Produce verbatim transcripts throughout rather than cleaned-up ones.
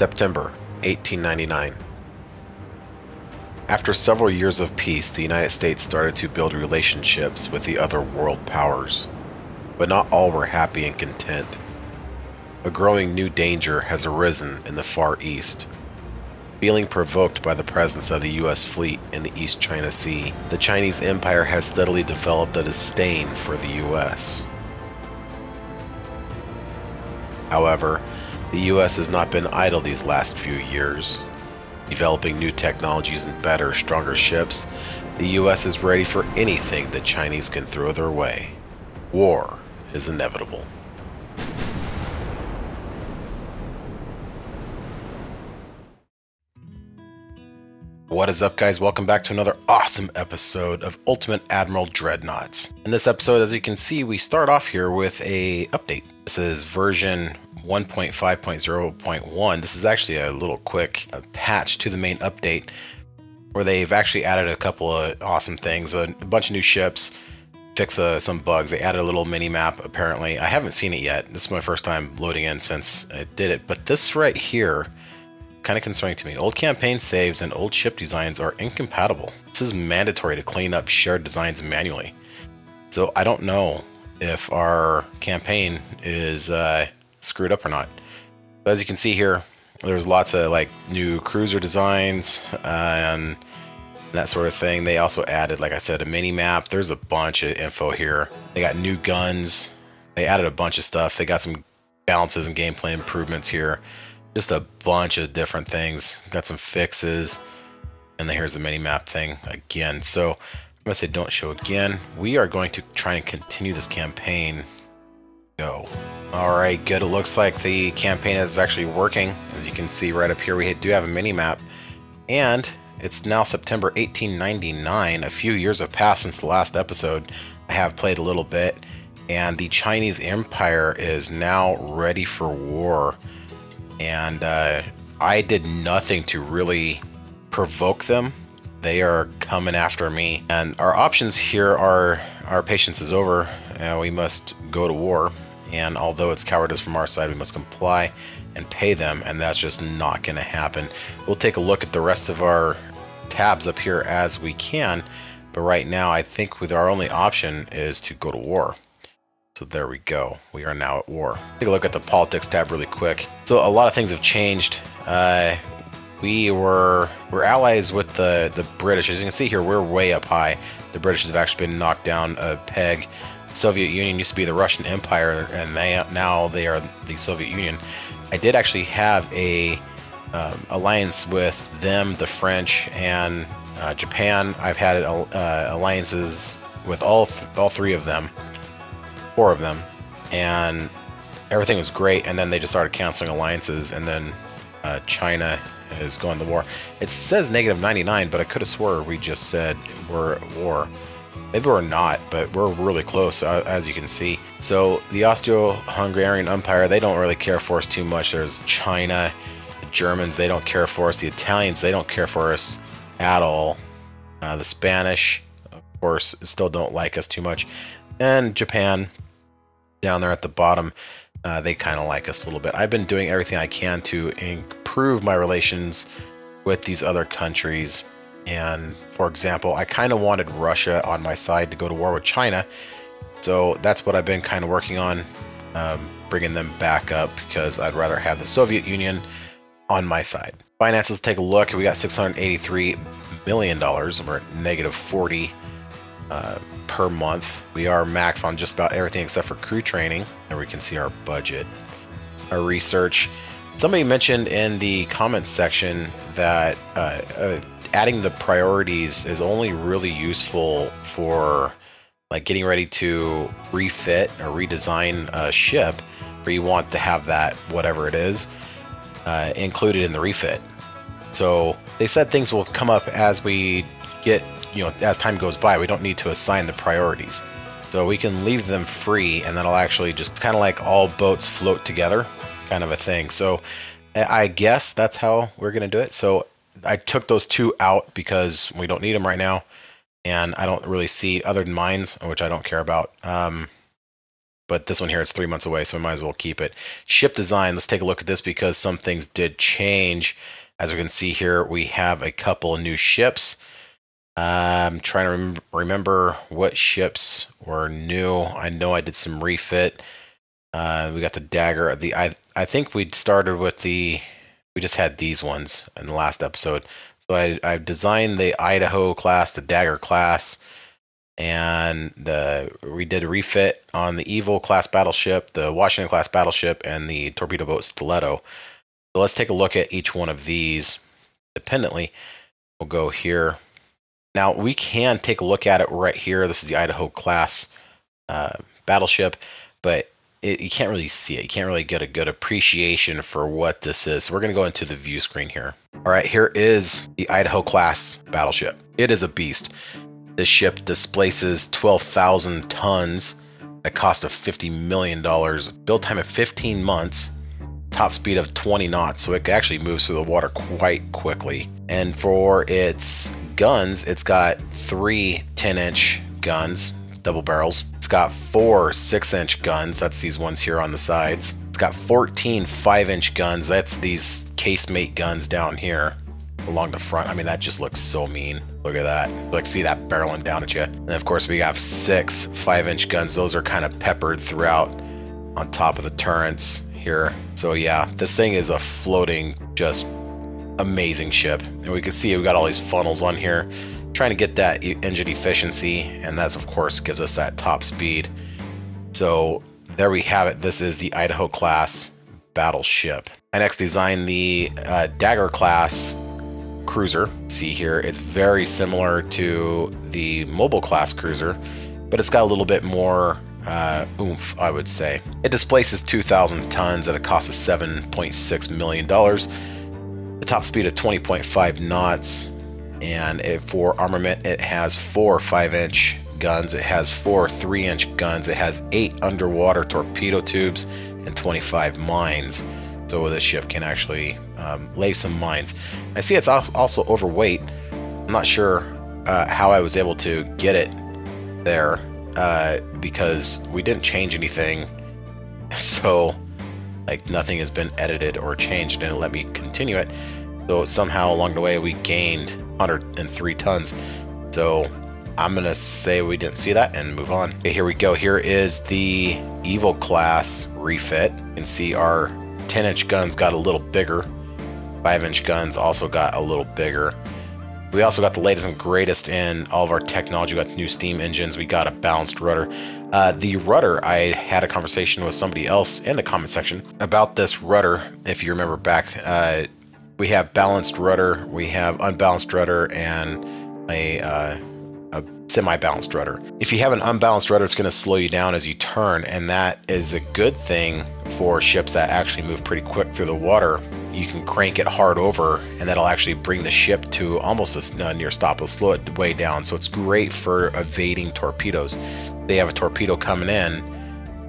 September eighteen ninety-nine. After several years of peace, the United States started to build relationships with the other world powers, but not all were happy and content. A growing new danger has arisen in the Far East. Feeling provoked by the presence of the U S fleet in the East China Sea, the Chinese Empire has steadily developed a disdain for the U S. However, the U S has not been idle these last few years. Developing new technologies and better, stronger ships, the U S is ready for anything the Chinese can throw their way. War is inevitable. What is up, guys? Welcome back to another awesome episode of Ultimate Admiral Dreadnoughts. In this episode, as you can see, we start off here with a update. This is version one point five point zero point one. This is actually a little quick uh, patch to the main update where they've actually added a couple of awesome things, a, a bunch of new ships, fix uh, some bugs. They added a little mini map, apparently. I haven't seen it yet. This is my first time loading in since I did it, but this right here, kind of concerning to me. Old campaign saves and old ship designs are incompatible. This is mandatory to clean up shared designs manually. So I don't know if our campaign is uh, screwed up or not. But as you can see here, there's lots of like new cruiser designs uh, and that sort of thing. They also added, like I said, a mini map. There's a bunch of info here. They got new guns. They added a bunch of stuff. They got some balances and gameplay improvements here. Just a bunch of different things. Got some fixes. And then here's the mini map thing again. So I'm gonna say don't show again. We are going to try and continue this campaign. Go. All right, good. It looks like the campaign is actually working. As you can see right up here, we do have a mini map. And it's now September eighteen ninety-nine. A few years have passed since the last episode. I have played a little bit. And the Chinese Empire is now ready for war. And uh, I did nothing to really provoke them. They are coming after me. And our options here are, our patience is over. Uh, we must go to war. And although it's cowardice from our side, we must comply and pay them. And that's just not going to happen. We'll take a look at the rest of our tabs up here as we can. But right now, I think with our only option is to go to war. So there we go. We are now at war. Take a look at the politics tab really quick. So a lot of things have changed. Uh, we were we're allies with the the British. As you can see here, we're way up high. The British have actually been knocked down a peg. The Soviet Union used to be the Russian Empire, and they now they are the Soviet Union. I did actually have a um, alliance with them, the French, and uh, Japan. I've had uh, alliances with all th all three of them. Four of them, and everything was great, and then they just started canceling alliances, and then uh, China is going to war. It says negative ninety-nine, but I could have swore we just said we're at war. Maybe we're not, but we're really close, uh, as you can see. So the Austro-Hungarian Empire, they don't really care for us too much. There's China, the Germans, they don't care for us. The Italians, they don't care for us at all. Uh, the Spanish, of course, still don't like us too much. And Japan, down there at the bottom, uh, they kind of like us a little bit. I've been doing everything I can to improve my relations with these other countries. And for example, I kind of wanted Russia on my side to go to war with China. So that's what I've been kind of working on, um, bringing them back up, because I'd rather have the Soviet Union on my side. Finances, take a look. We got six hundred eighty-three million dollars. We're at negative forty. Uh, per month. We are max on just about everything except for crew training, and we can see our budget. Our research. Somebody mentioned in the comments section that uh, uh, adding the priorities is only really useful for like getting ready to refit or redesign a ship where you want to have that, whatever it is, uh, included in the refit. So they said things will come up as we get, you know, as time goes by. We don't need to assign the priorities, so we can leave them free, and that'll actually just kind of like all boats float together kind of a thing. So I guess that's how we're gonna do it. So I took those two out because we don't need them right now, and I don't really see, other than mines, which I don't care about, um, but this one here, it's three months away, so we might as well keep it. Ship design, let's take a look at this because some things did change. As we can see here, we have a couple new ships. Uh, I'm trying to rem remember what ships were new. I know I did some refit. Uh, we got the Dagger. The I, I think we started with the... We just had these ones in the last episode. So I, I've designed the Idaho class, the Dagger class, and the we did a refit on the Evil class battleship, the Washington class battleship, and the torpedo boat Stiletto. So let's take a look at each one of these independently. We'll go here. Now we can take a look at it right here. This is the Idaho class uh, battleship, but It, you can't really see it. You can't really get a good appreciation for what this is. So we're going to go into the view screen here. All right, here is the Idaho class battleship. It is a beast. This ship displaces twelve thousand tons at a cost of fifty million dollars, build time of fifteen months, top speed of twenty knots. So it actually moves through the water quite quickly. And for its guns, it's got three ten inch guns, double barrels. It's got four six inch guns. That's these ones here on the sides. It's got fourteen five inch guns. That's these casemate guns down here along the front. I mean, that just looks so mean. Look at that. Like, see that barreling down at you. And of course we have six five inch guns. Those are kind of peppered throughout on top of the turrets here. So yeah, this thing is a floating, just amazing ship. And we can see we got all these funnels on here, trying to get that engine efficiency, and that's of course gives us that top speed. So there we have it. This is the Idaho class battleship. I next designed the uh, Dagger class cruiser. See here, it's very similar to the Mobile class cruiser, but it's got a little bit more uh, oomph, I would say. It displaces two thousand tons at a cost of seven point six million dollars, a top speed of twenty point five knots. And it, for armament, it has four five inch guns, it has four three inch guns, it has eight underwater torpedo tubes, and twenty-five mines. So this ship can actually um, lay some mines. I see it's also overweight. I'm not sure uh, how I was able to get it there uh, because we didn't change anything. So like nothing has been edited or changed, and it let me continue it. So somehow along the way we gained one hundred three tons. So I'm gonna say we didn't see that and move on. Okay, here we go. Here is the Evil class refit. You can see our ten inch guns got a little bigger. five inch guns also got a little bigger. We also got the latest and greatest in all of our technology. We got new steam engines. We got a balanced rudder. Uh, the rudder, I had a conversation with somebody else in the comment section about this rudder. If you remember back, uh, we have balanced rudder, we have unbalanced rudder, and a, uh, a semi-balanced rudder. If you have an unbalanced rudder, it's gonna slow you down as you turn, and that is a good thing for ships that actually move pretty quick through the water. You can crank it hard over, and that'll actually bring the ship to almost a near stop. It'll slow it way down, so it's great for evading torpedoes. They have a torpedo coming in,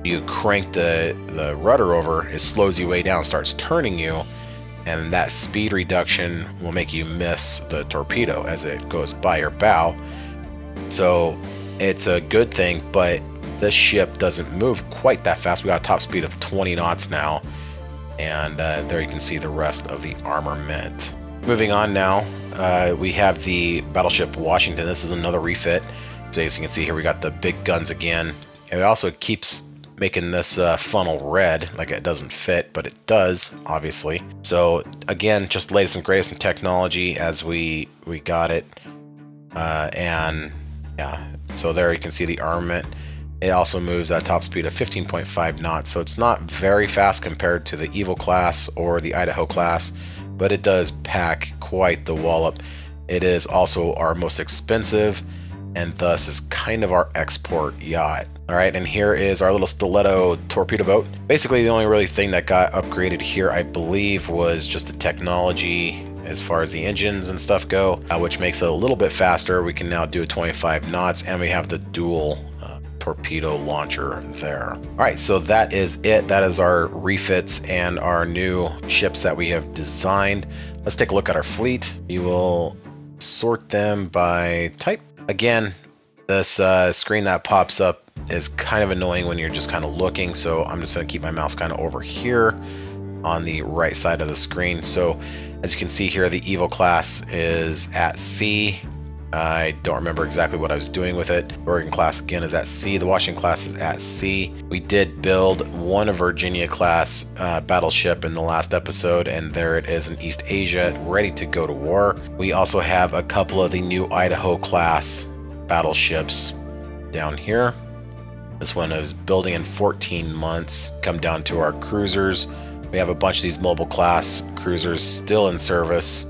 you crank the, the rudder over, it slows you way down, starts turning you, and that speed reduction will make you miss the torpedo as it goes by your bow. So it's a good thing, but this ship doesn't move quite that fast. We got a top speed of twenty knots now, and uh, there you can see the rest of the armament. Moving on now, uh, we have the battleship Washington. This is another refit. So as you can see here, we got the big guns again. And it also keeps making this uh, funnel red, like it doesn't fit, but it does, obviously. So again, just the latest and greatest in technology as we we got it, uh, and yeah. So there you can see the armament. It also moves at a top speed of fifteen point five knots, so it's not very fast compared to the Evil class or the Idaho class, but it does pack quite the wallop. It is also our most expensive, and thus is kind of our export yacht. All right, and here is our little Stiletto torpedo boat. Basically, the only really thing that got upgraded here, I believe, was just the technology as far as the engines and stuff go, uh, which makes it a little bit faster. We can now do twenty-five knots, and we have the dual uh, torpedo launcher there. All right, so that is it. That is our refits and our new ships that we have designed. Let's take a look at our fleet. We will sort them by type. Again, This uh, screen that pops up is kind of annoying when you're just kind of looking, so I'm just going to keep my mouse kind of over here on the right side of the screen. So as you can see here, the Evil class is at C. I don't remember exactly what I was doing with it. Oregon class again is at C. The Washington class is at C. We did build one of Virginia class uh, battleship in the last episode, and there it is in East Asia, ready to go to war. We also have a couple of the new Idaho class battleships down here. This one is building in fourteen months. Come down to our cruisers. We have a bunch of these mobile class cruisers still in service.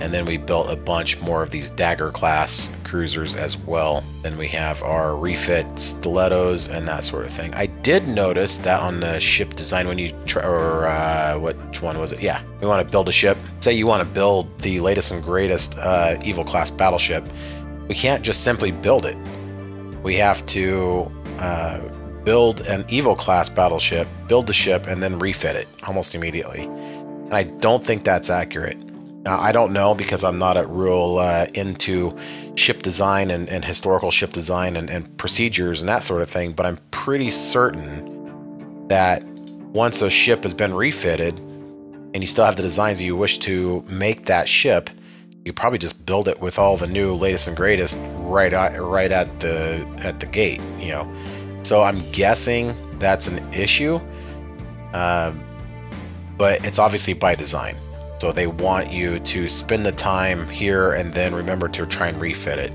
And then we built a bunch more of these Dagger class cruisers as well. Then we have our refit Stilettos and that sort of thing. I did notice that on the ship design when you try, or uh, which one was it? Yeah, we want to build a ship. Say you want to build the latest and greatest uh, Evil class battleship. We can't just simply build it. We have to uh, build an Evil class battleship, build the ship, and then refit it almost immediately. And I don't think that's accurate. Now, I don't know because I'm not at real uh, into ship design and, and historical ship design and, and procedures and that sort of thing, but I'm pretty certain that once a ship has been refitted and you still have the designs you wish to make that ship, you probably just build it with all the new latest and greatest right right at the at the gate, you know. So I'm guessing that's an issue, uh, but it's obviously by design. So they want you to spend the time here and then remember to try and refit it.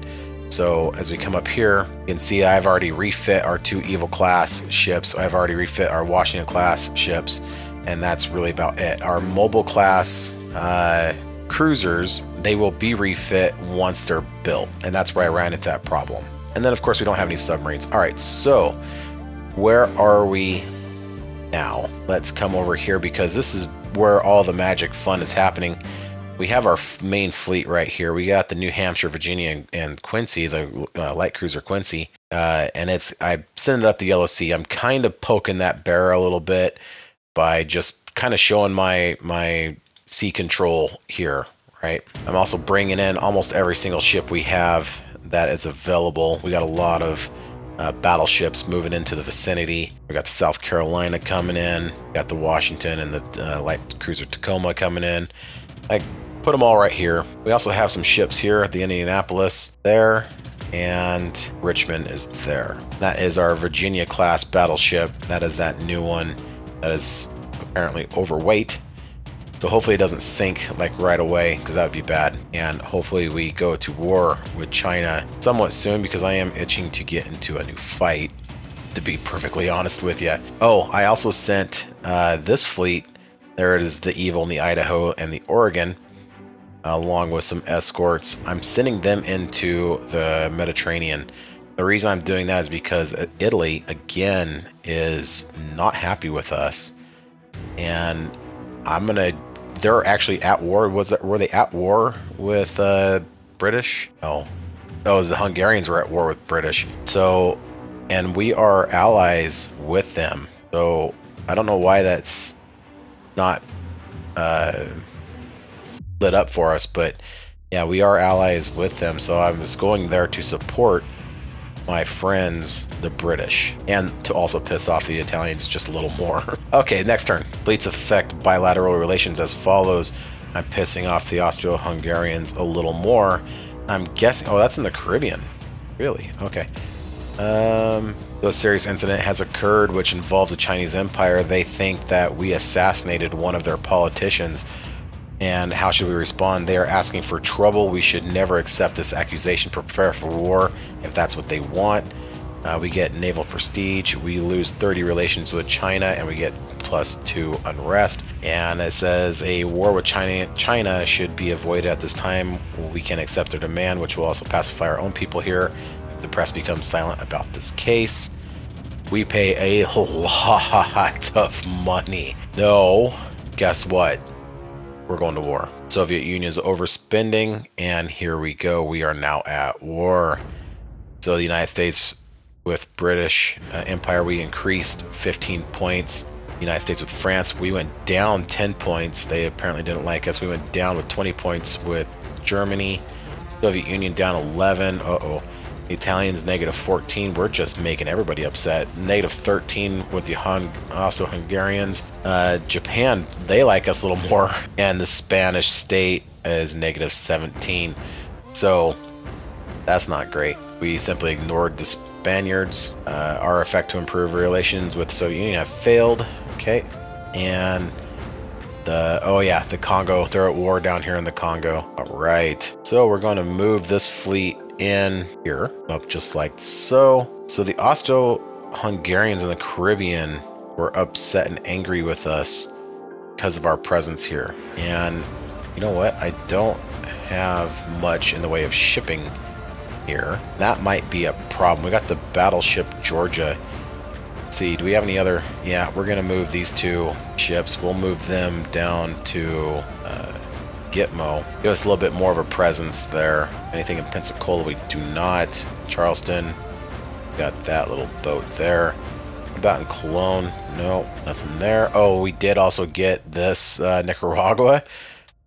So as we come up here, you can see I've already refit our two Evil class ships. I've already refit our Washington class ships, and that's really about it. Our mobile class uh, cruisers, they will be refit once they're built, and that's where I ran into that problem. And then of course we don't have any submarines. All right, so where are we now? Let's come over here because this is where all the magic fun is happening. We have our main fleet right here. We got the New Hampshire, Virginia, and, and Quincy, the uh, light cruiser Quincy, uh, and it's I sent it up the Yellow Sea. I'm kind of poking that bear a little bit by just kind of showing my my sea control here, right? I'm also bringing in almost every single ship we have that is available. We got a lot of Uh, battleships moving into the vicinity. We got the South Carolina coming in, got the Washington and the uh, light cruiser Tacoma coming in. I put them all right here. We also have some ships here at the Indianapolis there, and Richmond is there. That is our Virginia class battleship. That is that new one that is apparently overweight. So hopefully it doesn't sink like right away because that would be bad. And hopefully we go to war with China somewhat soon because I am itching to get into a new fight, to be perfectly honest with you. Oh, I also sent uh, this fleet. There it is, the Evil and the Idaho and the Oregon, along with some escorts. I'm sending them into the Mediterranean. The reason I'm doing that is because Italy, again, is not happy with us. And I'm gonna, they're actually at war. Was that, were they at war with uh, British? No. Oh, the Hungarians were at war with British. So, and we are allies with them. So I don't know why that's not uh, lit up for us, but yeah, we are allies with them. So I'm just going there to support my friends, the British, and to also piss off the Italians just a little more. Okay, next turn. Fleets affect bilateral relations as follows. I'm pissing off the Austro-Hungarians a little more. I'm guessing, oh, that's in the Caribbean. Really? Okay. Um, a serious incident has occurred which involves the Chinese Empire. They think that we assassinated one of their politicians. And how should we respond? They are asking for trouble. We should never accept this accusation. Prepare for war if that's what they want. Uh, we get naval prestige. We lose thirty relations with China, and we get plus two unrest. And it says a war with China, China should be avoided at this time. We can accept their demand, which will also pacify our own people here. The press becomes silent about this case. We pay a lot of money. No, guess what? We're going to war. Soviet Union is overspending, and here we go. We are now at war. So the United States with British uh, Empire, we increased fifteen points. United States with France, we went down ten points. They apparently didn't like us. We went down with twenty points with Germany. Soviet Union down eleven. Uh-oh. The Italians negative fourteen. We're just making everybody upset. Negative thirteen with the Hun also Hungarians. Uh, Japan, they like us a little more. And the Spanish state is negative seventeen. So that's not great. We simply ignored the Spaniards. Uh, our effort to improve relations with the Soviet Union have failed. Okay. And the, oh yeah, the Congo. They're at war down here in the Congo. All right. So we're going to move this fleet in here up just like so. So the Austro-Hungarians in the Caribbean were upset and angry with us because of our presence here. And you know what? I don't have much in the way of shipping here. That might be a problem. We got the battleship Georgia. Let's see, do we have any other? Yeah, we're gonna move these two ships. We'll move them down to uh, Gitmo. Give us a little bit more of a presence there. Anything in Pensacola we do not. Charleston, got that little boat there. What about in Cologne? No, nothing there. Oh, we did also get this uh, Nicaragua.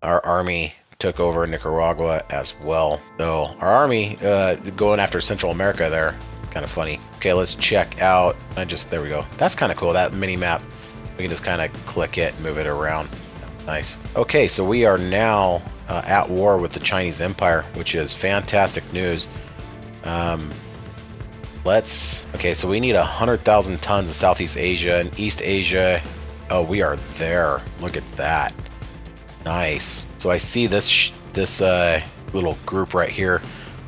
Our army took over Nicaragua as well. So our army uh, going after Central America there. Kind of funny. Okay, let's check out. I just, there we go. That's kind of cool, that mini map. We can just kind of click it, move it around. Nice. Okay, so we are now uh, at war with the Chinese Empire, which is fantastic news. Um, let's, okay, so we need one hundred thousand tons of Southeast Asia and East Asia. Oh, we are there. Look at that. Nice. So I see this, sh this uh, little group right here.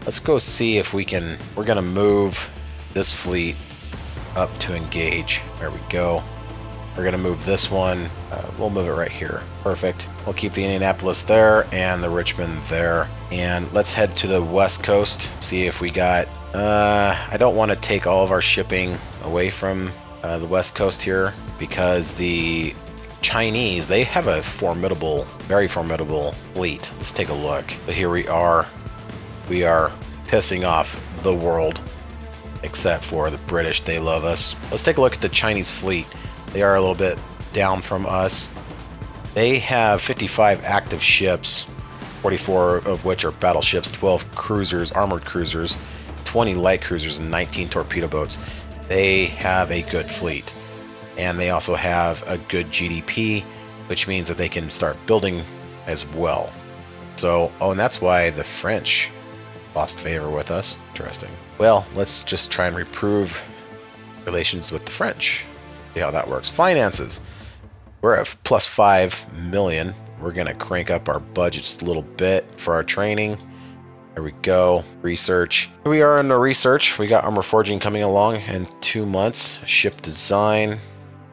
Let's go see if we can, we're going to move this fleet up to engage. There we go. We're going to move this one. Uh, we'll move it right here. Perfect. We'll keep the Indianapolis there and the Richmond there. And let's head to the west coast. See if we got... Uh, I don't want to take all of our shipping away from uh, the west coast here because the Chinese, they have a formidable, very formidable fleet. Let's take a look. So here we are. We are pissing off the world except for the British. They love us. Let's take a look at the Chinese fleet. They are a little bit down from us. They have fifty-five active ships, forty-four of which are battleships, twelve cruisers, armored cruisers, twenty light cruisers, and nineteen torpedo boats. They have a good fleet. And they also have a good G D P, which means that they can start building as well. So, oh, and that's why the French lost favor with us. Interesting. Well, let's just try and improve relations with the French. See how that works. Finances. We're at plus five million. We're gonna crank up our budget just a little bit for our training. There we go. Research. Here we are in the research. We got armor forging coming along in two months. Ship design.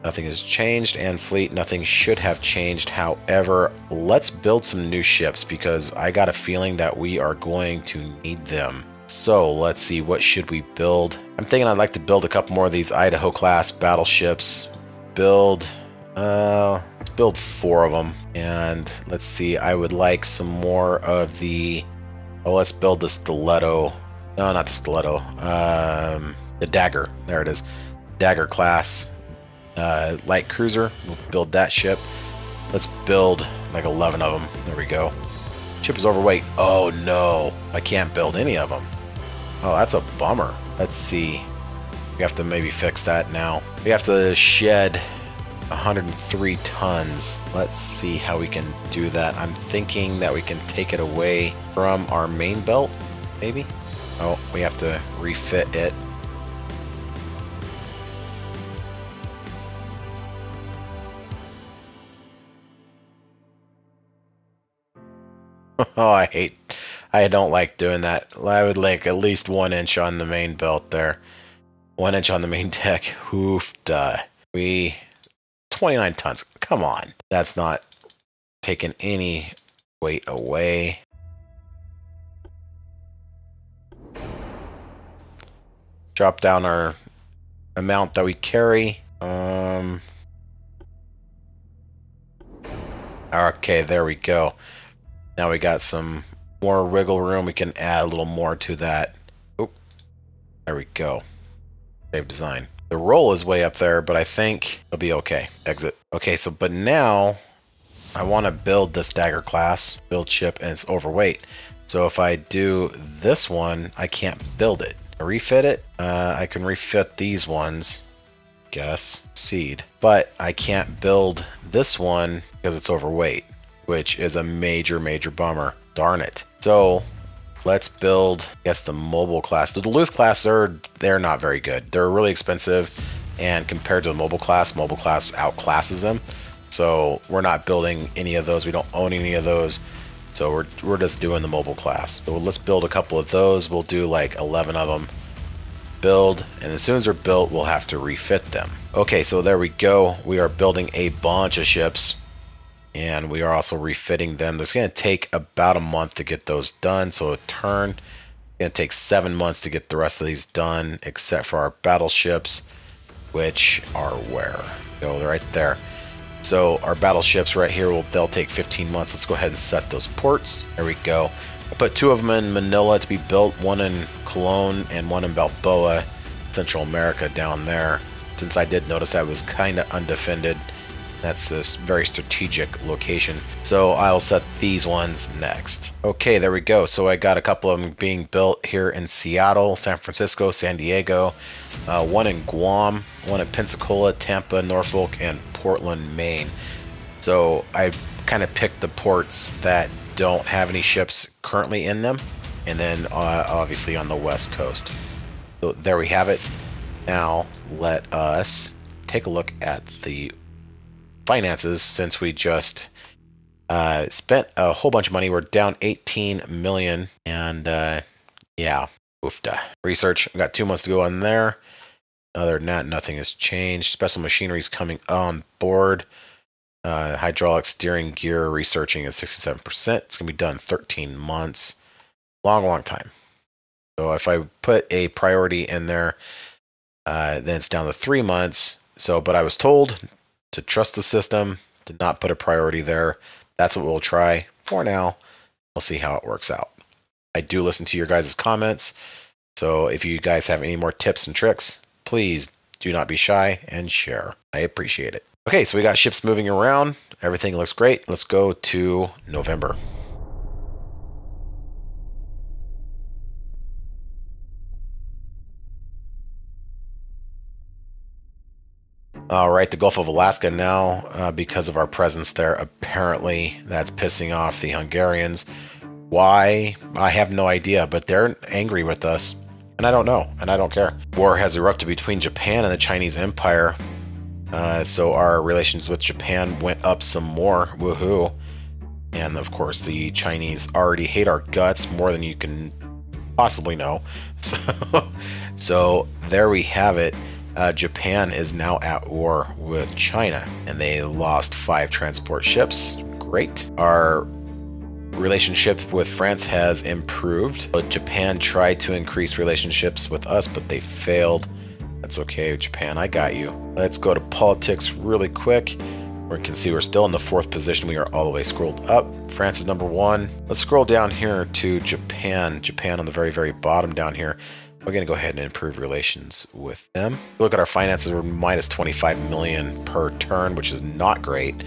Nothing has changed. And fleet, nothing should have changed. However, let's build some new ships because I got a feeling that we are going to need them. So let's see, what should we build? I'm thinking I'd like to build a couple more of these Idaho class battleships. Build, uh, let's build four of them. And let's see, I would like some more of the, oh, let's build the Stiletto. No, not the Stiletto. Um, the Dagger, there it is. Dagger class uh, light cruiser, we'll build that ship. Let's build like eleven of them, there we go. Ship is overweight, oh no, I can't build any of them. Oh, that's a bummer. Let's see. We have to maybe fix that now. We have to shed one hundred three tons. Let's see how we can do that. I'm thinking that we can take it away from our main belt, maybe? Oh, we have to refit it. Oh, I hate, I don't like doing that. I would like at least one inch on the main belt there. One inch on the main deck. Oof, duh. We, twenty-nine tons. Come on. That's not taking any weight away. Drop down our amount that we carry. Um. Okay, there we go. Now we got some more wiggle room. We can add a little more to that. Oop. There we go. Save design. The roll is way up there, but I think it'll be okay. Exit. Okay, so, but now I want to build this Dagger class, build ship, and it's overweight. So if I do this one, I can't build it. I refit it? Uh, I can refit these ones. Guess. Seed. But I can't build this one because it's overweight, which is a major, major bummer. Darn it. So let's build, I guess, the Mobile class. The Duluth class, they're, they're not very good. They're really expensive. And compared to the Mobile class, Mobile class outclasses them. So we're not building any of those. We don't own any of those. So we're, we're just doing the Mobile class. So let's build a couple of those. We'll do like eleven of them. Build, and as soon as they're built, we'll have to refit them. Okay, so there we go. We are building a bunch of ships, and we are also refitting them. It's going to take about a month to get those done, so a turn. It's going to take seven months to get the rest of these done, except for our battleships, which are where? Go right there. So our battleships right here, will they'll take fifteen months. Let's go ahead and set those ports. There we go. I put two of them in Manila to be built, one in Cologne and one in Balboa, Central America down there, since I did notice that was kind of undefended. That's a very strategic location. So I'll set these ones next. Okay, there we go. So I got a couple of them being built here in Seattle, San Francisco, San Diego, uh, one in Guam, one in Pensacola, Tampa, Norfolk, and Portland, Maine. So I kind of picked the ports that don't have any ships currently in them, and then uh, obviously on the west coast. So there we have it. Now let us take a look at the finances, since we just uh, spent a whole bunch of money. We're down eighteen million, and uh, yeah, oofta. Research, I've got two months to go on there. Other than that, nothing has changed. Special machinery is coming on board. Uh, hydraulic steering gear researching is sixty-seven percent. It's going to be done in thirteen months. Long, long time. So if I put a priority in there, uh, then it's down to three months. So, but I was told to trust the system, to not put a priority there. That's what we'll try for now. We'll see how it works out. I do listen to your guys' comments. So if you guys have any more tips and tricks, please do not be shy and share. I appreciate it. Okay, so we got ships moving around. Everything looks great. Let's go to November. All right, the Gulf of Alaska now, uh, because of our presence there. Apparently, that's pissing off the Hungarians. Why? I have no idea, but they're angry with us. And I don't know, and I don't care. War has erupted between Japan and the Chinese Empire. Uh, so our relations with Japan went up some more, woohoo. And of course the Chinese already hate our guts more than you can possibly know. So, so there we have it. Uh, Japan is now at war with China, and they lost five transport ships. Great. Our relationship with France has improved. But Japan tried to increase relationships with us, but they failed. That's okay, Japan, I got you. Let's go to politics really quick. We can see we're still in the fourth position. We are all the way scrolled up. France is number one. Let's scroll down here to Japan. Japan on the very, very bottom down here. We're gonna go ahead and improve relations with them. Look at our finances, we're minus twenty-five million per turn, which is not great.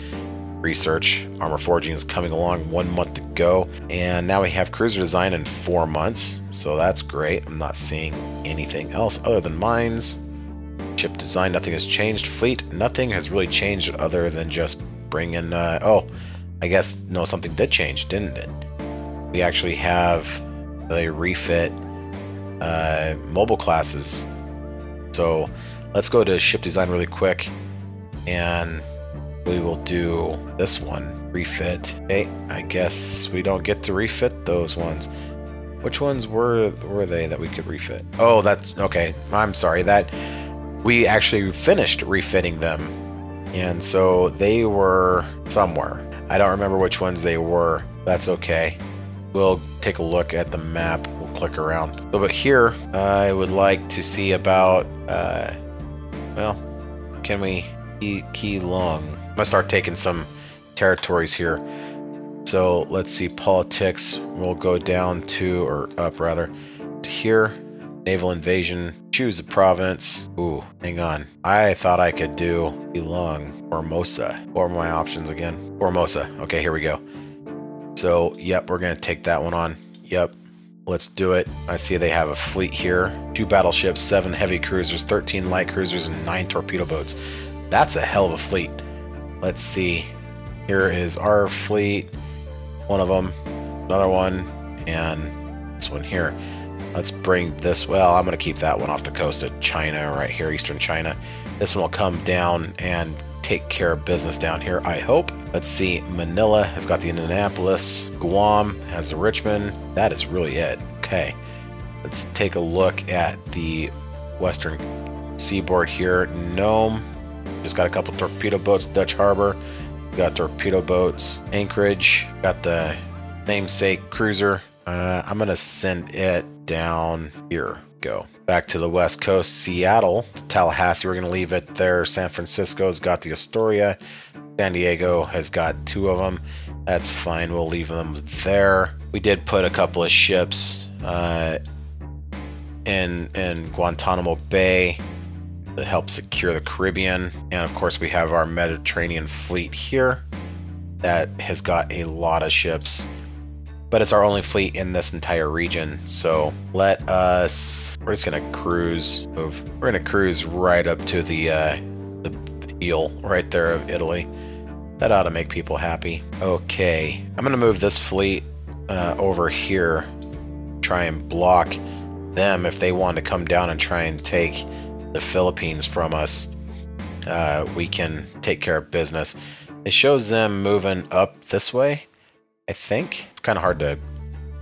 Research, armor forging is coming along, one month to go. And now we have cruiser design in four months. So that's great. I'm not seeing anything else other than mines. Ship design, nothing has changed. Fleet, nothing has really changed other than just bring in, uh, oh, I guess, no, something did change, didn't it? We actually have the refit uh, mobile classes. So let's go to ship design really quick, and we will do this one, refit. Okay, I guess we don't get to refit those ones. Which ones were were they that we could refit? Oh, that's okay. I'm sorry, that we actually finished refitting them, and so they were somewhere. I don't remember which ones they were. That's okay. We'll take a look at the map. We'll click around. So, but here I would like to see about. Uh, well, can we? Key Long. I'm gonna start taking some territories here. So let's see, politics. We'll go down to, or up rather, to here. Naval invasion. Choose a province. Ooh, hang on. I thought I could do Key Long. Formosa. Or my options again. Formosa. Okay, here we go. So, yep, we're gonna take that one on. Yep. Let's do it. I see they have a fleet here. Two battleships, seven heavy cruisers, thirteen light cruisers, and nine torpedo boats. That's a hell of a fleet. Let's see. Here is our fleet. One of them, another one, and this one here. Let's bring this. Well, I'm going to keep that one off the coast of China right here, eastern China. This one will come down and take care of business down here, I hope. Let's see. Manila has got the Indianapolis. Guam has the Richmond. That is really it. Okay. Let's take a look at the western seaboard here. Nome. Just got a couple torpedo boats. Dutch Harbor. Got torpedo boats. Anchorage. Got the namesake cruiser. Uh, I'm going to send it down here. Go back to the west coast. Seattle, Tallahassee, we're going to leave it there. San Francisco's got the Astoria. San Diego has got two of them. That's fine. We'll leave them there. We did put a couple of ships uh, in, in Guantanamo Bay to help secure the Caribbean. And of course, we have our Mediterranean fleet here that has got a lot of ships. But it's our only fleet in this entire region, so let us, we're just gonna cruise, move. We're gonna cruise right up to the, uh, the heel right there of Italy. That ought to make people happy. Okay, I'm gonna move this fleet uh, over here, try and block them if they want to come down and try and take the Philippines from us. Uh, we can take care of business. It shows them moving up this way, I think. It's kind of hard to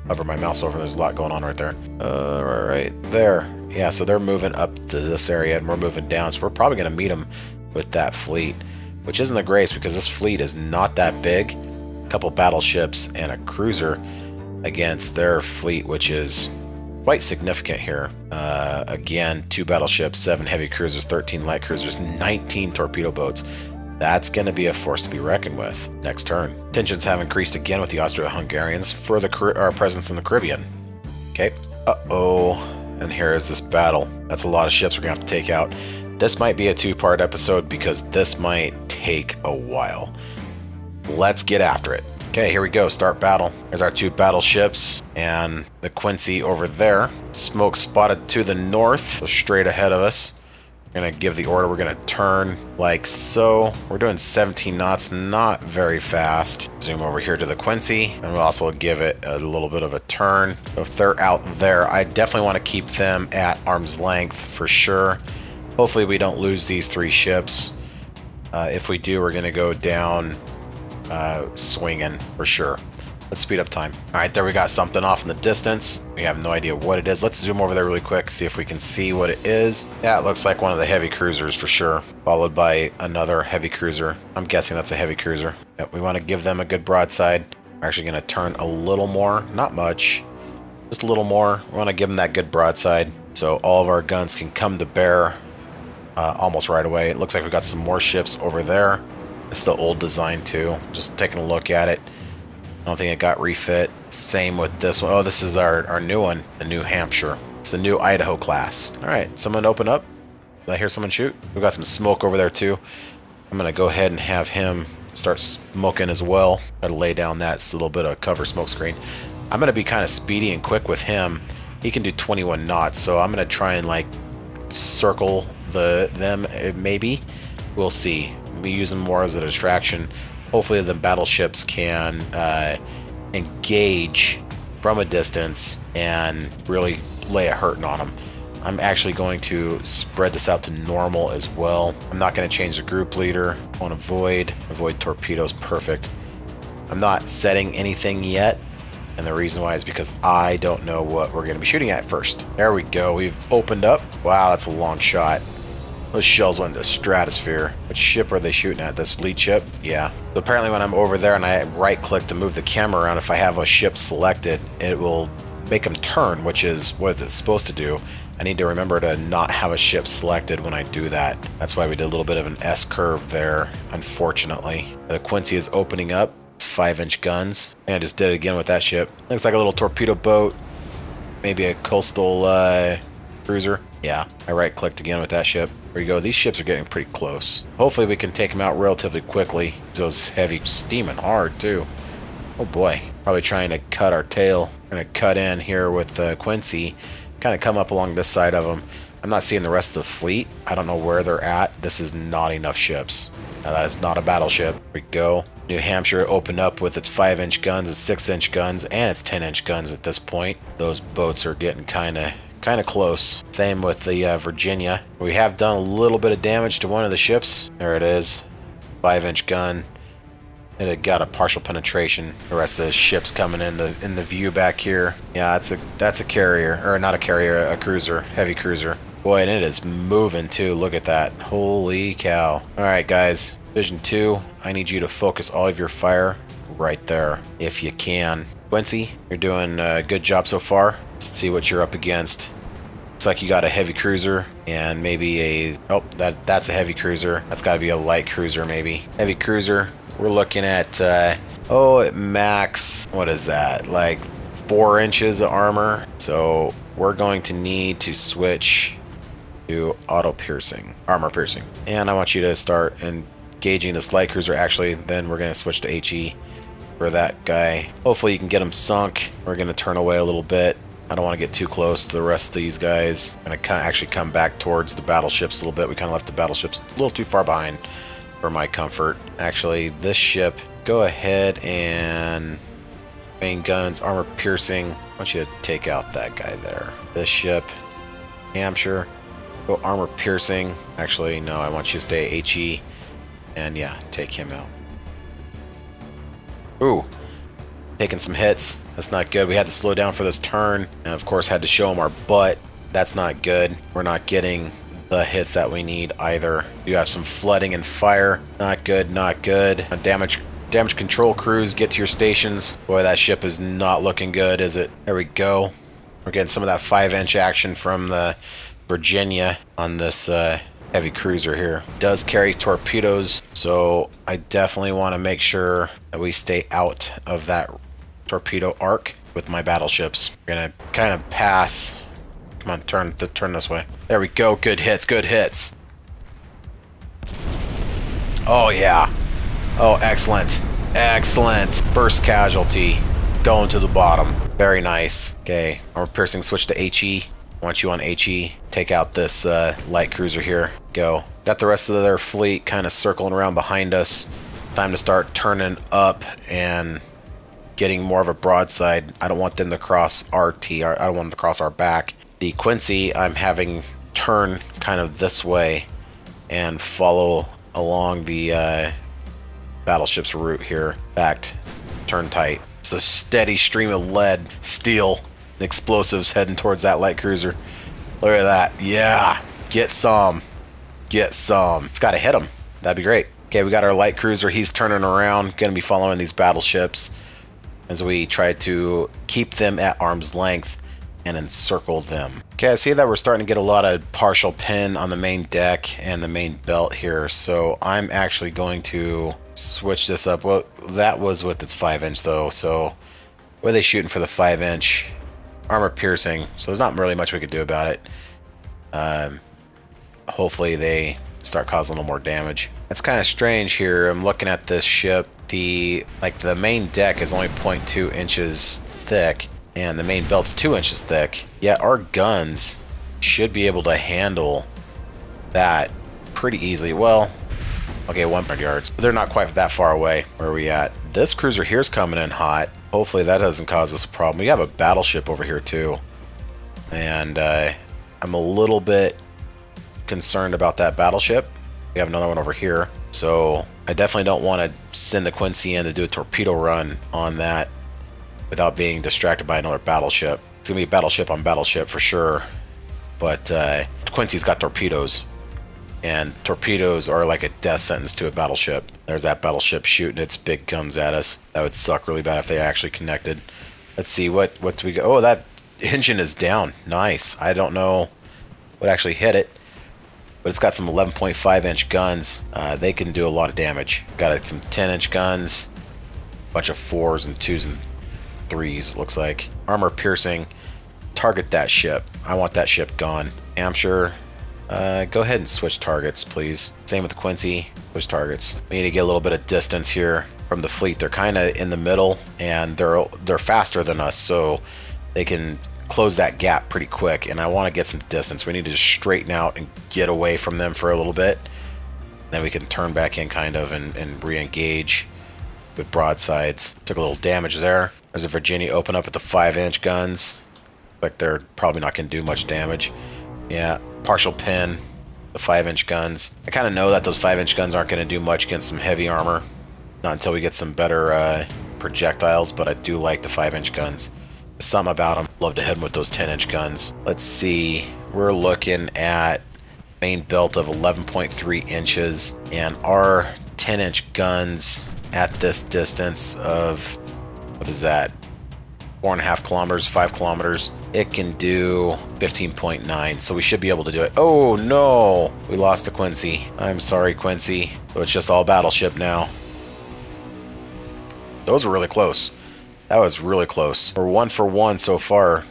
hover my mouse over. There's a lot going on right there. Uh, right there. Yeah, so they're moving up to this area, and we're moving down. So we're probably going to meet them with that fleet, which isn't the grace because this fleet is not that big. A couple battleships and a cruiser against their fleet, which is quite significant here. Uh, again, two battleships, seven heavy cruisers, thirteen light cruisers, nineteen torpedo boats. That's going to be a force to be reckoned with next turn. Tensions have increased again with the Austro-Hungarians for the our presence in the Caribbean. Okay. Uh-oh. And here is this battle. That's a lot of ships we're going to have to take out. This might be a two-part episode because this might take a while. Let's get after it. Okay, here we go. Start battle. There's our two battleships and the Quincy over there. Smoke spotted to the north, so straight ahead of us. We're gonna give the order. We're gonna turn like so. We're doing seventeen knots, not very fast. Zoom over here to the Quincy, and we'll also give it a little bit of a turn. So if they're out there, I definitely want to keep them at arm's length for sure. Hopefully we don't lose these three ships. Uh, if we do, we're gonna go down uh, swinging for sure. Let's speed up time. All right, there we got something off in the distance. We have no idea what it is. Let's zoom over there really quick, see if we can see what it is. Yeah, it looks like one of the heavy cruisers for sure, followed by another heavy cruiser. I'm guessing that's a heavy cruiser. Yep, we want to give them a good broadside. We're actually going to turn a little more, not much, just a little more. We want to give them that good broadside so all of our guns can come to bear uh, almost right away. It looks like we've got some more ships over there. It's the old design too. Just taking a look at it. I don't think it got refit. Same with this one. Oh, this is our, our new one, the New Hampshire. It's the new Idaho class. All right, someone open up. Did I hear someone shoot? We've got some smoke over there too. I'm going to go ahead and have him start smoking as well. Try to lay down that little bit of cover smoke screen. I'm going to be kind of speedy and quick with him. He can do twenty-one knots, so I'm going to try and like circle the them maybe. We'll see. We use them more as a distraction. Hopefully the battleships can uh, engage from a distance and really lay a hurting on them. I'm actually going to spread this out to normal as well. I'm not going to change the group leader. I want to avoid, avoid torpedoes. Perfect. I'm not setting anything yet. And the reason why is because I don't know what we're going to be shooting at first. There we go. We've opened up. Wow, that's a long shot. Those shells went into the stratosphere. What ship are they shooting at? This lead ship? Yeah. So apparently when I'm over there and I right-click to move the camera around, if I have a ship selected, it will make them turn, which is what it's supposed to do. I need to remember to not have a ship selected when I do that. That's why we did a little bit of an S-curve there, unfortunately. The Quincy is opening up. It's five-inch guns. And I just did it again with that ship. Looks like a little torpedo boat. Maybe a coastal uh, cruiser. Yeah, I right-clicked again with that ship. There you go. These ships are getting pretty close. Hopefully we can take them out relatively quickly. Those heavy steaming hard, too. Oh, boy. Probably trying to cut our tail. going to cut in here with uh, Quincy, kind of come up along this side of them. I'm not seeing the rest of the fleet. I don't know where they're at. This is not enough ships. Now that is not a battleship. Here we go. New Hampshire opened up with its five inch guns, its six inch guns, and its ten inch guns at this point. Those boats are getting kind of kind of close. Same with the uh, Virginia. We have done a little bit of damage to one of the ships. There it is. five inch gun. And it got a partial penetration. The rest of the ship's coming in the in the view back here. Yeah, that's a that's a carrier, or not a carrier, a cruiser, heavy cruiser. Boy, and it is moving too. Look at that. Holy cow. Alright guys, Division two, I need you to focus all of your fire right there, if you can. Quincy, you're doing a good job so far. Let's see what you're up against. Looks like you got a heavy cruiser and maybe a... Oh, that that's a heavy cruiser. That's gotta be a light cruiser maybe. Heavy cruiser, we're looking at... Uh, oh, at max, what is that? Like four inches of armor. So we're going to need to switch... do auto piercing, armor piercing, and I want you to start engaging this light cruiser. Actually, then we're gonna switch to H E for that guy. Hopefully you can get him sunk. We're gonna turn away a little bit. I don't want to get too close to the rest of these guys. I'm gonna actually come back towards the battleships a little bit. We kind of left the battleships a little too far behind for my comfort. Actually, this ship, go ahead and main guns, armor piercing. I want you to take out that guy there. This ship, Hampshire. Go armor piercing. Actually, no, I want you to stay H E. And yeah, take him out. Ooh. Taking some hits. That's not good. We had to slow down for this turn. And of course, had to show him our butt. That's not good. We're not getting the hits that we need either. You have some flooding and fire. Not good, not good. Damage damage control crews, get to your stations. Boy, that ship is not looking good, is it? There we go. We're getting some of that five inch action from the Virginia on this uh, heavy cruiser here. Does carry torpedoes, so I definitely want to make sure that we stay out of that torpedo arc with my battleships. We're gonna kind of pass. Come on, turn to turn this way. There we go. Good hits. Good hits. Oh yeah. Oh, excellent. Excellent. First casualty. Going to the bottom. Very nice. Okay. Armor piercing. Switch to H E. Once you on H E, take out this uh, light cruiser here. Go. Got the rest of their fleet kind of circling around behind us. Time to start turning up and getting more of a broadside. I don't want them to cross our T. I don't want them to cross our back. The Quincy, I'm having turn kind of this way and follow along the uh, battleship's route here. Backed. Turn tight. It's a steady stream of lead, steel, explosives heading towards that light cruiser. Look at that. Yeah, get some, get some. It's got to hit him. That'd be great. Okay, we got our light cruiser. He's turning around, gonna be following these battleships as we try to keep them at arm's length and encircle them. Okay, I see that we're starting to get a lot of partial pin on the main deck and the main belt here, so I'm actually going to switch this up. Well, that was with its five inch though, so what are they shooting for the five inch? Armor piercing, so there's not really much we could do about it. Um, hopefully they start causing a little more damage. That's kind of strange here. I'm looking at this ship. The like the main deck is only zero point two inches thick, and the main belt's two inches thick. Yet our guns should be able to handle that pretty easily. Well, okay, one hundred yards. They're not quite that far away. Where are we at? This cruiser here is coming in hot. Hopefully that doesn't cause us a problem. We have a battleship over here too. And uh, I'm a little bit concerned about that battleship. We have another one over here. So I definitely don't want to send the Quincy in to do a torpedo run on that without being distracted by another battleship. It's going to be battleship on battleship for sure. But uh, Quincy's got torpedoes. And torpedoes are like a death sentence to a battleship. There's that battleship shooting its big guns at us. That would suck really bad if they actually connected. Let's see, what what do we go? Oh, that engine is down. Nice. I don't know what actually hit it, but it's got some eleven point five inch guns. Uh, they can do a lot of damage. Got like, some ten inch guns, a bunch of fours and twos and threes, looks like. Armor piercing. Target that ship. I want that ship gone. Hampshire. Uh, go ahead and switch targets, please. Same with Quincy. Switch targets. We need to get a little bit of distance here. from the fleet. They're kind of in the middle, and they're they're faster than us, so they can close that gap pretty quick. And I want to get some distance. We need to just straighten out and get away from them for a little bit. Then we can turn back in kind of and, and re-engage with broadsides. Took a little damage there. There's a Virginia open up at the five inch guns. Like they're probably not going to do much damage. Yeah, partial pin, the five inch guns. I kind of know that those five inch guns aren't going to do much against some heavy armor. Not until we get some better uh, projectiles, but I do like the five inch guns. There's something about them. Love to hit them with those ten inch guns. Let's see. We're looking at main belt of eleven point three inches, and our ten inch guns at this distance of, what is that, four and a half kilometers, five kilometers, it can do fifteen point nine, so we should be able to do it. Oh no, we lost to Quincy. I'm sorry, Quincy. So it's just all battleship now. Those were really close. That was really close. We're one for one so far,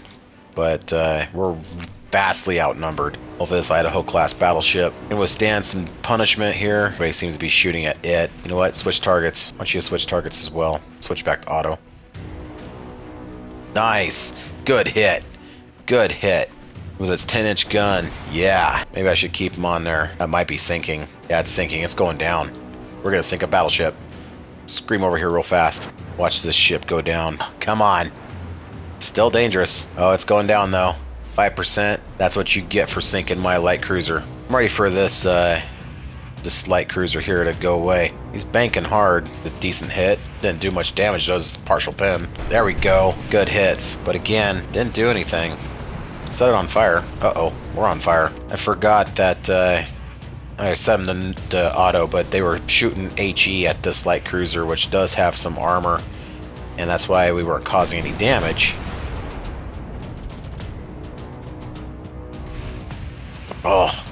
but uh, we're vastly outnumbered. Hopefully this Idaho class battleship can withstand some punishment here. Everybody seems to be shooting at it. You know what? Switch targets. Why don't you switch targets as well? Switch back to auto. Nice. Good hit. Good hit. With its ten inch gun. Yeah. Maybe I should keep him on there. That might be sinking. Yeah, it's sinking. It's going down. We're going to sink a battleship. Scream over here real fast. Watch this ship go down. Come on. Still dangerous. Oh, it's going down though. five percent. That's what you get for sinking my light cruiser. I'm ready for this uh, this light cruiser here to go away. He's banking hard. A decent hit. Didn't do much damage. That was partial pin. There we go. Good hits. But again, didn't do anything. Set it on fire. Uh-oh. We're on fire. I forgot that uh, I set them to, to auto, but they were shooting H E at this light cruiser, which does have some armor. And that's why we weren't causing any damage. Oh.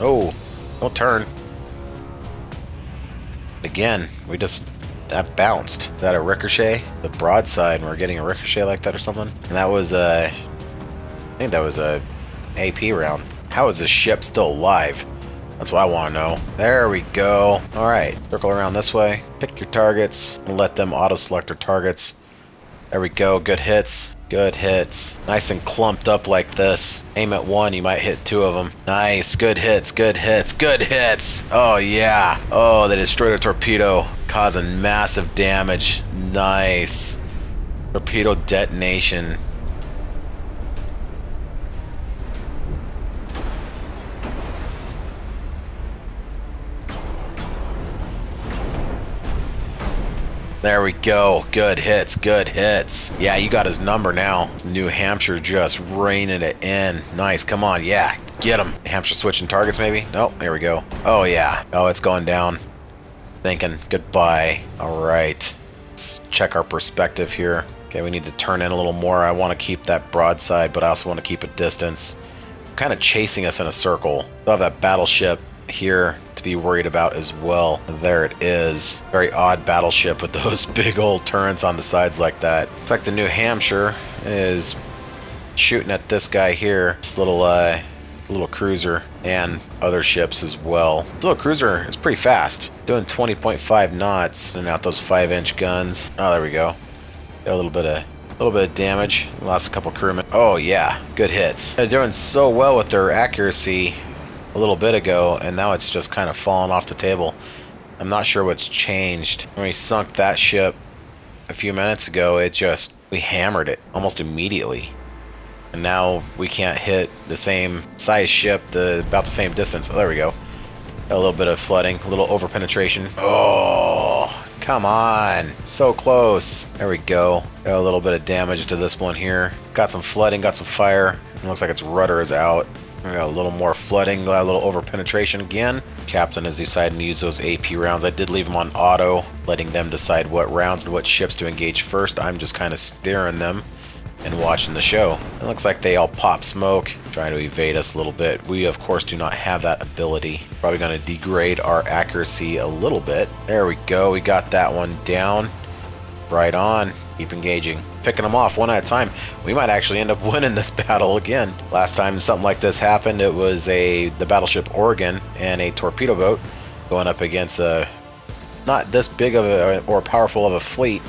Oh, don't turn. Again, we just, that bounced. Is that a ricochet? The broadside, and we're getting a ricochet like that or something? And that was a, I think that was a A P round. How is this ship still alive? That's what I want to know. There we go. All right, circle around this way. Pick your targets and let them auto-select their targets. There we go. Good hits. Good hits. Nice and clumped up like this. Aim at one, you might hit two of them. Nice. Good hits. Good hits. Good hits. Oh, yeah. Oh, they destroyed a torpedo, causing massive damage. Nice. Torpedo detonation. There we go. Good hits. Good hits. Yeah, you got his number now. New Hampshire just reining it in. Nice. Come on. Yeah. Get him. New Hampshire switching targets maybe? Nope. There we go. Oh, yeah. Oh, it's going down. Thinking. Goodbye. All right. Let's check our perspective here. Okay, we need to turn in a little more. I want to keep that broadside, but I also want to keep a distance. Kind of chasing us in a circle. I'll have that battleship here to be worried about as well. There it is. Very odd battleship with those big old turrets on the sides like that. In fact, the New Hampshire is shooting at this guy here. This little uh, little cruiser and other ships as well. This little cruiser is pretty fast. Doing twenty point five knots and out those five inch guns. Oh, there we go. Got a little bit of a little bit of damage. Lost a couple crewmen. Oh yeah, good hits. They're doing so well with their accuracy a little bit ago, and now it's just kind of fallen off the table. I'm not sure what's changed. When we sunk that ship a few minutes ago, it just, we hammered it almost immediately, and now we can't hit the same size ship the about the same distance. Oh, there we go. A little bit of flooding, a little over penetration. Oh, come on, so close. There we go. Got a little bit of damage to this one here. Got some flooding, got some fire. It looks like its rudder is out. We got a little more flooding, got a little over penetration again. Captain is deciding to use those A P rounds. I did leave them on auto, letting them decide what rounds and what ships to engage first. I'm just kind of steering them and watching the show. It looks like they all pop smoke, trying to evade us a little bit. We, of course, do not have that ability. Probably going to degrade our accuracy a little bit. There we go. We got that one down. Right on. Keep engaging, picking them off one at a time. We might actually end up winning this battle again. Last time something like this happened, it was a the battleship Oregon and a torpedo boat going up against a not this big of a or powerful of a fleet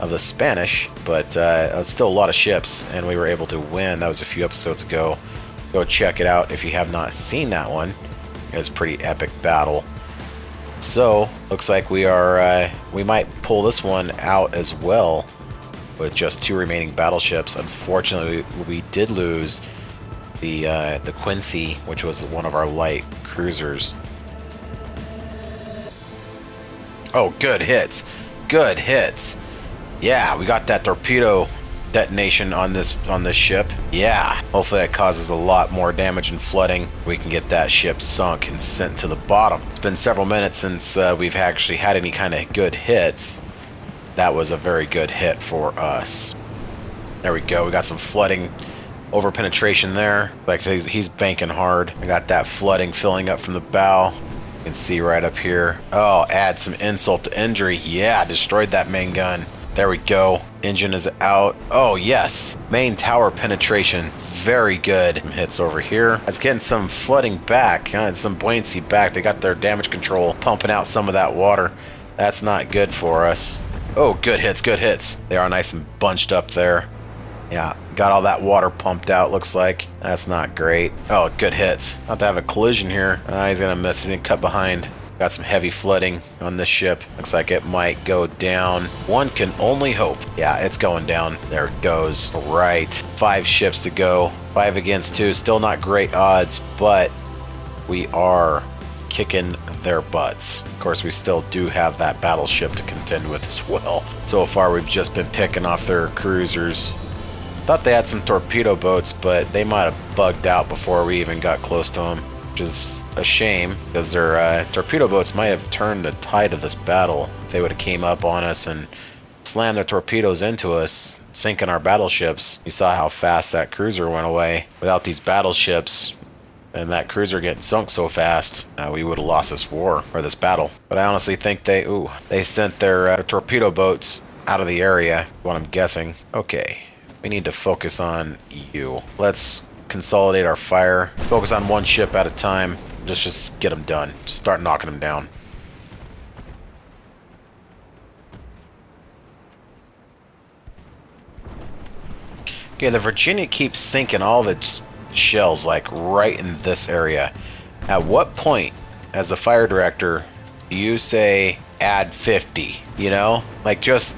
of the Spanish, but uh, it was still a lot of ships, and we were able to win. That was a few episodes ago. Go check it out if you have not seen that one. It's a pretty epic battle. So looks like we are uh, we might pull this one out as well with just two remaining battleships. Unfortunately, we did lose the uh, the Quincy, which was one of our light cruisers. Oh, good hits, good hits. Yeah, we got that torpedo detonation on this on this ship. Yeah, hopefully that causes a lot more damage and flooding. We can get that ship sunk and sent to the bottom. It's been several minutes since uh, we've actually had any kind of good hits. That was a very good hit for us. There we go. We got some flooding, over penetration there. Like he's, he's banking hard. I got that flooding filling up from the bow. You can see right up here. Oh, add some insult to injury. Yeah, destroyed that main gun. There we go. Engine is out. Oh, yes. Main tower penetration. Very good. Hits over here. That's getting some flooding back and some buoyancy back. They got their damage control pumping out some of that water. That's not good for us. Oh, good hits. Good hits. They are nice and bunched up there. Yeah, got all that water pumped out, looks like. That's not great. Oh, good hits. About to have a collision here. Ah, he's going to miss. He's going to cut behind. Got some heavy flooding on this ship. Looks like it might go down. One can only hope. Yeah, it's going down. There it goes. All right. Five ships to go. Five against two. Still not great odds, but we are kicking their butts. Of course, we still do have that battleship to contend with as well. So far, we've just been picking off their cruisers. Thought they had some torpedo boats, but they might have bugged out before we even got close to them. Which is a shame, because their uh, torpedo boats might have turned the tide of this battle. They would have came up on us and slammed their torpedoes into us, sinking our battleships. You saw how fast that cruiser went away. Without these battleships and that cruiser getting sunk so fast, uh, we would have lost this war, or this battle. But I honestly think they, ooh, they sent their uh, torpedo boats out of the area, what I'm guessing. Okay, we need to focus on you. Let's consolidate our fire, focus on one ship at a time, just just get them done, just start knocking them down. Okay, the Virginia keeps sinking all of its shells like right in this area. At what point, as the fire director, do you say add fifty? You know, like just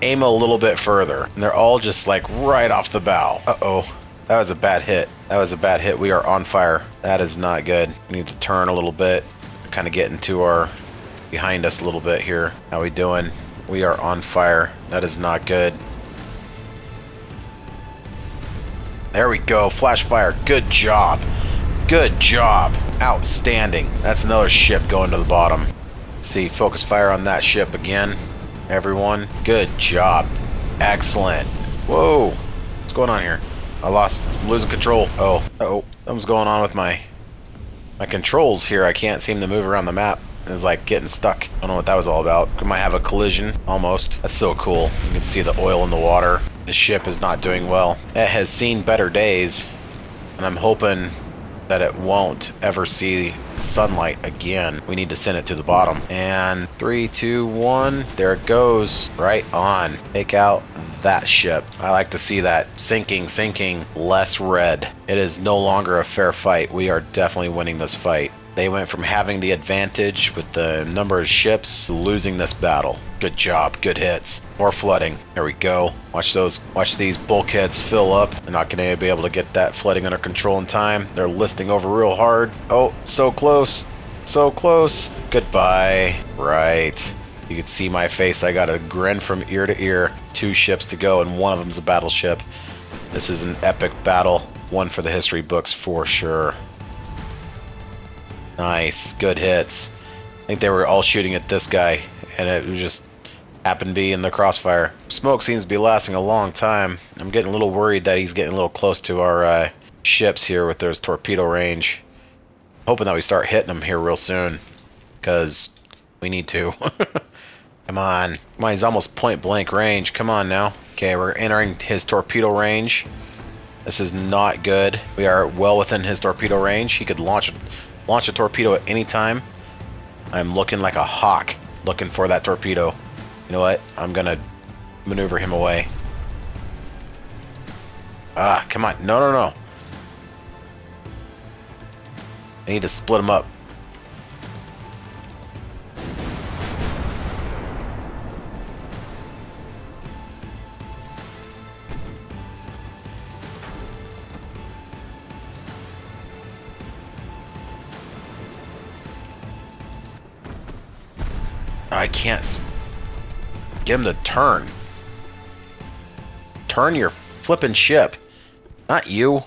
aim a little bit further. And they're all just like right off the bow. Uh-oh. That was a bad hit. That was a bad hit. We are on fire. That is not good. We need to turn a little bit. Kind of get into our behind us a little bit here. How we doing? We are on fire. That is not good. There we go. Flash fire. Good job. Good job. Outstanding. That's another ship going to the bottom. Let's see. Focus fire on that ship again. Everyone. Good job. Excellent. Whoa. What's going on here? I lost, losing control. Oh, uh-oh. Something's going on with my my controls here. I can't seem to move around the map. It's like getting stuck. I don't know what that was all about. We might have a collision, almost. That's so cool. You can see the oil in the water. The ship is not doing well. It has seen better days, and I'm hoping that it won't ever see sunlight again. We need to send it to the bottom. And three, two, one. There it goes. Right on. Take out that ship. I like to see that sinking, sinking, less red. It is no longer a fair fight. We are definitely winning this fight. They went from having the advantage with the number of ships to losing this battle. Good job. Good hits. More flooding. There we go. Watch those. Watch these bulkheads fill up. They're not going to be able to get that flooding under control in time. They're listing over real hard. Oh, so close. So close. Goodbye. Right. You can see my face. I got a grin from ear to ear. Two ships to go, and one of them's a battleship. This is an epic battle. One for the history books for sure. Nice. Good hits. I think they were all shooting at this guy, and it just happened to be in the crossfire. Smoke seems to be lasting a long time. I'm getting a little worried that he's getting a little close to our uh, ships here with those torpedo range. Hoping that we start hitting them here real soon, because we need to. Come on. Come on, he's almost point blank range. Come on now. Okay, we're entering his torpedo range. This is not good. We are well within his torpedo range. He could launch a, launch a torpedo at any time. I'm looking like a hawk looking for that torpedo. You know what? I'm gonna maneuver him away. Ah, come on. No, no, no. I need to split him up. I can't get him to turn. Turn your flippin' ship. Not you.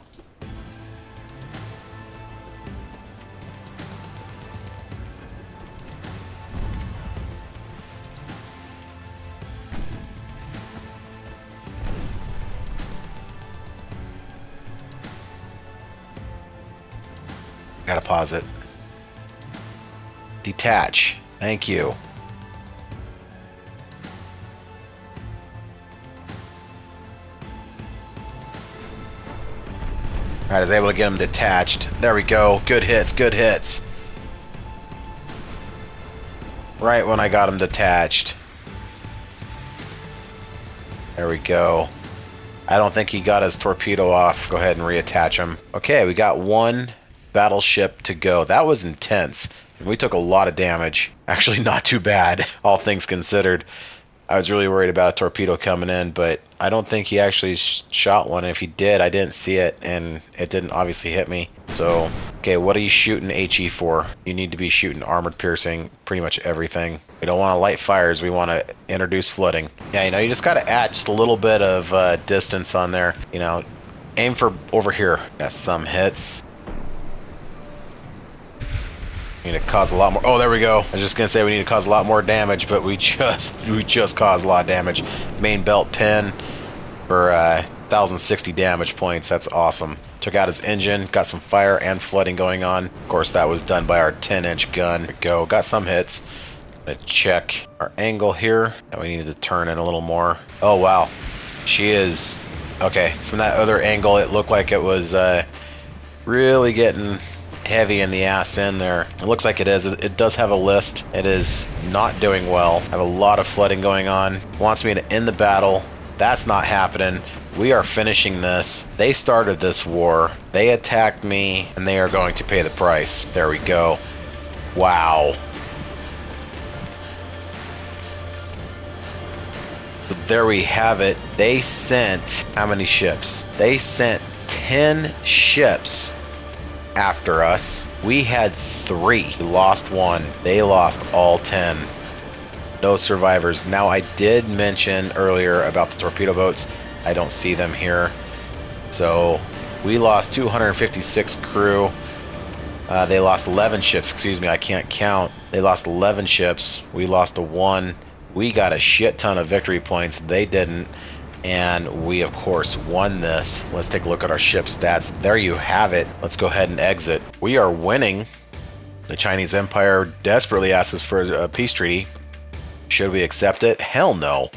Gotta pause it. Detach. Thank you. Alright, I was able to get him detached. There we go. Good hits, good hits. Right when I got him detached. There we go. I don't think he got his torpedo off. Go ahead and reattach him. Okay, we got one battleship to go. That was intense. And we took a lot of damage. Actually, not too bad, all things considered. I was really worried about a torpedo coming in, but I don't think he actually sh shot one. If he did, I didn't see it, and it didn't obviously hit me. So, okay, what are you shooting H E for? You need to be shooting armored piercing, pretty much everything. We don't want to light fires. We want to introduce flooding. Yeah, you know, you just got to add just a little bit of uh, distance on there. You know, aim for over here. Got some hits. Need to cause a lot more. Oh, there we go. I was just gonna say we need to cause a lot more damage, but we just we just caused a lot of damage. Main belt pin for uh, one thousand sixty damage points. That's awesome. Took out his engine. Got some fire and flooding going on. Of course, that was done by our ten inch gun. There we go. Got some hits. Gonna check our angle here. Now we need to turn in a little more. Oh wow, she is okay. From that other angle, it looked like it was uh, really getting heavy in the ass in there. It looks like it is. It does have a list. It is not doing well. I have a lot of flooding going on. Wants me to end the battle. That's not happening. We are finishing this. They started this war. They attacked me, and they are going to pay the price. There we go. Wow. There we have it. They sent how many ships? They sent ten ships after us. We had three. We lost one. They lost all ten. No survivors. Now, I did mention earlier about the torpedo boats. I don't see them here. So we lost two hundred fifty-six crew. Uh, they lost eleven ships. Excuse me, I can't count. They lost eleven ships. We lost a one. We got a shit ton of victory points. They didn't. And we, of course, won this. Let's take a look at our ship stats. There you have it. Let's go ahead and exit. We are winning. The Chinese Empire desperately asks us for a peace treaty. Should we accept it? Hell no.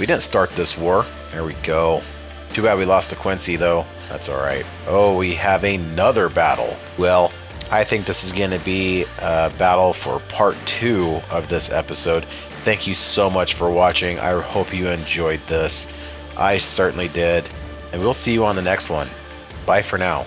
We didn't start this war. There we go. Too bad we lost to Quincy, though. That's all right. Oh, we have another battle. Well, I think this is going to be a battle for part two of this episode. Thank you so much for watching. I hope you enjoyed this. I certainly did, and we'll see you on the next one. Bye for now.